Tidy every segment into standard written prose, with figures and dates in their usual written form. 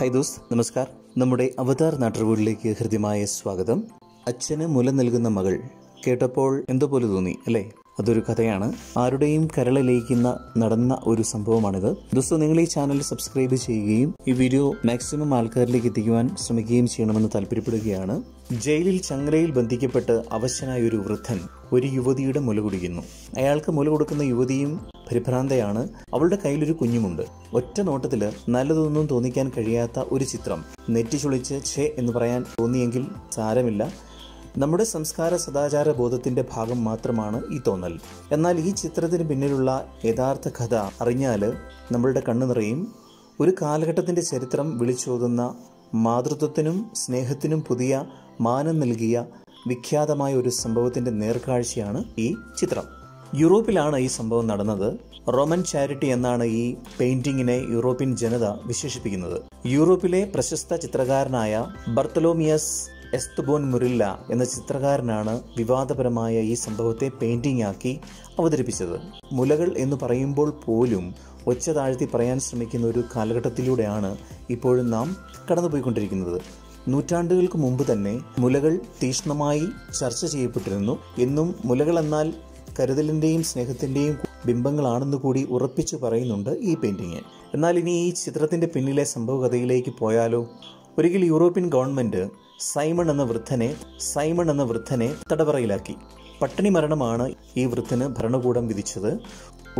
Hi those, നമസ്കാരം. നമ്മുടെ അവതാർ നാട്ടുകൂടിലേക്ക് ഹൃദ്യമായ സ്വാഗതം. അച്ഛന് മുല നൽകുന്ന മകൾ കേട്ടപ്പോൾ എന്തോ പോലെ തോന്നി അല്ലേ? അതൊരു കഥയാണ്. ആരുടെയും കരളിലേക്കുന്ന നടന്ന ഒരു സംഭവമാണിത്. ദോസ്തോ, നിങ്ങൾ ഈ ചാനൽ സബ്സ്ക്രൈബ് ചെയ്യുകയും ഈ വീഡിയോ മാക്സിമം ആൾക്കാരിലേക്ക് എത്തിക്കുവാൻ ശ്രമിക്കുകയും ചെയ്യണമെന്ന് താല്പര്യപ്പെടുകയാണ്. ജയിലിൽ ചങ്ങലയിൽ ബന്ധിക്കപ്പെട്ട് അവശനായ ഒരു വൃദ്ധൻ ഒരു യുവതിയുടെ മുല കുടിക്കുന്നു. അയാൾക്ക് മുല കൊടുക്കുന്ന യുവതിയും പരിഭ്രാന്തയാണ്. അവളുടെ കയ്യിലൊരു കുഞ്ഞുമുണ്ട്. ഒറ്റ നോട്ടത്തിൽ നല്ലതൊന്നും തോന്നിക്കാൻ കഴിയാത്ത ഒരു ചിത്രം. നെറ്റിച്ചുളിച്ച് ഛേ എന്ന് പറയാൻ തോന്നിയെങ്കിൽ സാരമില്ല, നമ്മുടെ സംസ്കാര സദാചാര ബോധത്തിൻ്റെ ഭാഗം മാത്രമാണ് ഈ തോന്നൽ. എന്നാൽ ഈ ചിത്രത്തിന് പിന്നിലുള്ള യഥാർത്ഥ കഥ അറിഞ്ഞാൽ നമ്മളുടെ കണ്ണു നിറയും. ഒരു കാലഘട്ടത്തിൻ്റെ ചരിത്രം വിളിച്ചോതുന്ന, മാതൃത്വത്തിനും സ്നേഹത്തിനും പുതിയ മാനം നൽകിയ വിഖ്യാതമായ ഒരു സംഭവത്തിൻ്റെ നേർക്കാഴ്ചയാണ് ഈ ചിത്രം. യൂറോപ്പിലാണ് ഈ സംഭവം നടന്നത്. റോമൻ ചാരിറ്റി എന്നാണ് ഈ പെയിന്റിങ്ങിനെ യൂറോപ്യൻ ജനത വിശേഷിപ്പിക്കുന്നത്. യൂറോപ്പിലെ പ്രശസ്ത ചിത്രകാരനായ ബർത്തലോമിയസ് എസ്തബോൻ മുറില്ല എന്ന ചിത്രകാരനാണ് വിവാദപരമായ ഈ സംഭവത്തെ പെയിന്റിംഗ് ആക്കി അവതരിപ്പിച്ചത്. മുലകൾ എന്ന് പറയുമ്പോൾ പോലും ഒച്ച താഴ്ത്തി പറയാൻ ശ്രമിക്കുന്ന ഒരു കാലഘട്ടത്തിലൂടെയാണ് ഇപ്പോഴും നാം കടന്നുപോയിക്കൊണ്ടിരിക്കുന്നത്. നൂറ്റാണ്ടുകൾക്ക് മുമ്പ് തന്നെ മുലകൾ തീക്ഷ്ണമായി ചർച്ച ചെയ്യപ്പെട്ടിരുന്നു. എന്നും മുലകളെന്നാൽ കരുതലിൻ്റെയും സ്നേഹത്തിൻ്റെയും ബിംബങ്ങളാണെന്ന് കൂടി ഉറപ്പിച്ചു പറയുന്നുണ്ട് ഈ പെയിൻറ്റിങ്. എന്നാൽ ഇനി ഈ ചിത്രത്തിൻ്റെ പിന്നിലെ സംഭവകഥയിലേക്ക് പോയാലോ? ഒരിക്കൽ യൂറോപ്യൻ ഗവൺമെൻറ് സൈമൺ എന്ന വൃദ്ധനെ തടവറയിലാക്കി. പട്ടിണി മരണമാണ് ഈ വൃദ്ധന് ഭരണകൂടം വിധിച്ചത്.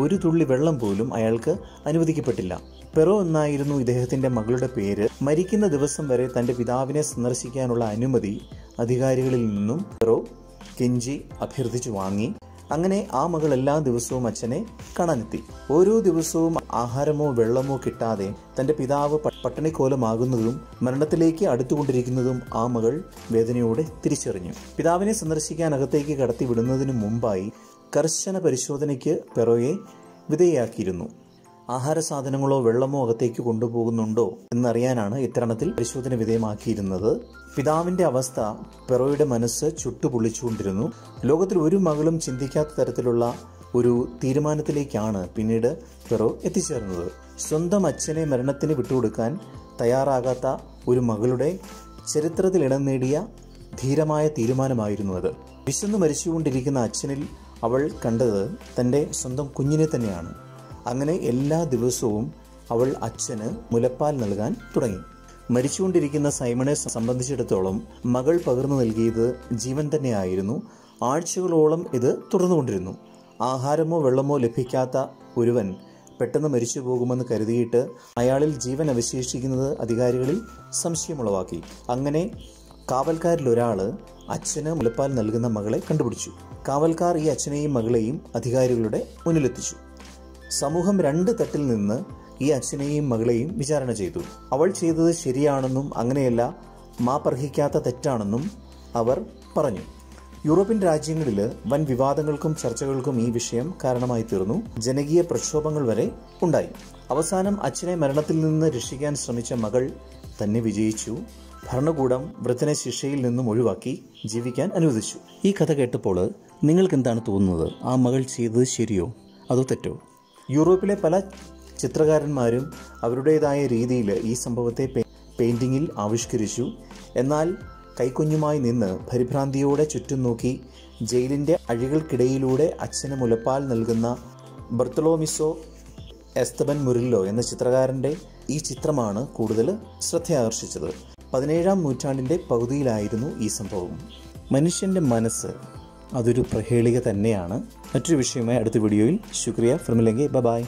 ഒരു തുള്ളി വെള്ളം പോലും അയാൾക്ക് അനുവദിക്കപ്പെട്ടില്ല. പെറോ എന്നായിരുന്നു ഇദ്ദേഹത്തിൻ്റെ മകളുടെ പേര്. മരിക്കുന്ന ദിവസം വരെ തൻ്റെ പിതാവിനെ സന്ദർശിക്കാനുള്ള അനുമതി അധികാരികളിൽ നിന്നും പെറോ കെഞ്ചി അഭ്യർത്ഥിച്ചു വാങ്ങി. അങ്ങനെ ആ മകൾ എല്ലാ ദിവസവും അച്ഛനെ കാണാനെത്തി. ഓരോ ദിവസവും ആഹാരമോ വെള്ളമോ കിട്ടാതെ തൻ്റെ പിതാവ് പട്ടിണിക്കോലമാകുന്നതും മരണത്തിലേക്ക് അടുത്തുകൊണ്ടിരിക്കുന്നതും ആ മകൾ വേദനയോടെ തിരിച്ചറിഞ്ഞു. പിതാവിനെ സന്ദർശിക്കാൻ അകത്തേക്ക് കടത്തി വിടുന്നതിനു മുമ്പായി കർശന പരിശോധനയ്ക്ക് പെറോയെ വിധേയയാക്കിയിരുന്നു. ആഹാര സാധനങ്ങളോ വെള്ളമോ അകത്തേക്ക് കൊണ്ടുപോകുന്നുണ്ടോ എന്നറിയാനാണ് ഇത്തരണത്തിൽ പരിശോധന വിധേയമാക്കിയിരുന്നത്. പിതാവിൻ്റെ അവസ്ഥ പെറോയുടെ മനസ്സ് ചുട്ടുപൊള്ളിച്ചുകൊണ്ടിരുന്നു. ലോകത്തിൽ ഒരു മകളും ചിന്തിക്കാത്ത തരത്തിലുള്ള ഒരു തീരുമാനത്തിലേക്കാണ് പിന്നീട് പെറോ എത്തിച്ചേർന്നത്. സ്വന്തം അച്ഛനെ മരണത്തിന് വിട്ടുകൊടുക്കാൻ തയ്യാറാകാത്ത ഒരു മകളുടെ ചരിത്രത്തിൽ ഇടം നേടിയ ധീരമായ തീരുമാനമായിരുന്നു അത്. വിശന്ന് മരിച്ചുകൊണ്ടിരിക്കുന്ന അച്ഛനിൽ അവൾ കണ്ടത് തൻ്റെ സ്വന്തം കുഞ്ഞിനെ തന്നെയാണ്. അങ്ങനെ എല്ലാ ദിവസവും അവൾ അച്ഛന് മുലപ്പാൽ നൽകാൻ തുടങ്ങി. മരിച്ചുകൊണ്ടിരിക്കുന്ന സൈമണെ സംബന്ധിച്ചിടത്തോളം മകൾ പകർന്നു നൽകിയത് ജീവൻ തന്നെയായിരുന്നു. ആഴ്ചകളോളം ഇത് തുടർന്നുകൊണ്ടിരുന്നു. ആഹാരമോ വെള്ളമോ ലഭിക്കാത്ത ഒരുവൻ പെട്ടെന്ന് മരിച്ചു പോകുമെന്ന് കരുതിയിട്ട് അയാളിൽ ജീവൻ അവശേഷിക്കുന്നത് അധികാരികളിൽ സംശയമുളവാക്കി. അങ്ങനെ കാവൽക്കാരിലൊരാൾ അച്ഛന് മുലപ്പാൽ നൽകുന്ന മകളെ കണ്ടുപിടിച്ചു. കാവൽക്കാർ ഈ അച്ഛനെയും മകളെയും അധികാരികളുടെ മുന്നിലെത്തിച്ചു. സമൂഹം രണ്ട് തട്ടിൽ നിന്ന് ഈ അച്ഛനെയും മകളെയും വിചാരണ ചെയ്തു. അവൾ ചെയ്തത് ശരിയാണെന്നും അങ്ങനെയല്ല മാപ്പർഹിക്കാത്ത തെറ്റാണെന്നും അവർ പറഞ്ഞു. യൂറോപ്യൻ രാജ്യങ്ങളിൽ വൻ വിവാദങ്ങൾക്കും ചർച്ചകൾക്കും ഈ വിഷയം കാരണമായി തീർന്നു. ജനകീയ പ്രക്ഷോഭങ്ങൾ വരെ ഉണ്ടായി. അവസാനം അച്ഛനെ മരണത്തിൽ നിന്ന് രക്ഷിക്കാൻ ശ്രമിച്ച മകൾ തന്നെ വിജയിച്ചു. ഭരണകൂടം വൃദ്ധനെ ശിക്ഷയിൽ നിന്നും ഒഴിവാക്കി ജീവിക്കാൻ അനുവദിച്ചു. ഈ കഥ കേട്ടപ്പോൾ നിങ്ങൾക്ക് എന്താണ് തോന്നുന്നത്? ആ മകൾ ചെയ്തത് ശരിയോ അതോ തെറ്റോ? യൂറോപ്പിലെ പല ചിത്രകാരന്മാരും അവരുടേതായ രീതിയിൽ ഈ സംഭവത്തെ പെയിൻറ്റിങ്ങിൽ ആവിഷ്കരിച്ചു. എന്നാൽ കൈക്കുഞ്ഞുമായി നിന്ന് പരിഭ്രാന്തിയോടെ ചുറ്റും നോക്കി ജയിലിൻ്റെ അഴികൾക്കിടയിലൂടെ അച്ഛന് മുലപ്പാൽ നൽകുന്ന ബർത്തലോമിസോ എസ്തബൻ മുറില്ലോ എന്ന ചിത്രകാരൻ്റെ ഈ ചിത്രമാണ് കൂടുതൽ ശ്രദ്ധയാകർഷിച്ചത്. 17-ാം നൂറ്റാണ്ടിൻ്റെ പകുതിയിലായിരുന്നു ഈ സംഭവം. മനുഷ്യൻ്റെ മനസ്സ് അതൊരു പ്രഹേളിക തന്നെയാണ്. മറ്റൊരു വിഷയവുമായി അടുത്ത വീഡിയോയിൽ. ശുക്രിയ ഫിർമിലെങ്കി, ബൈ.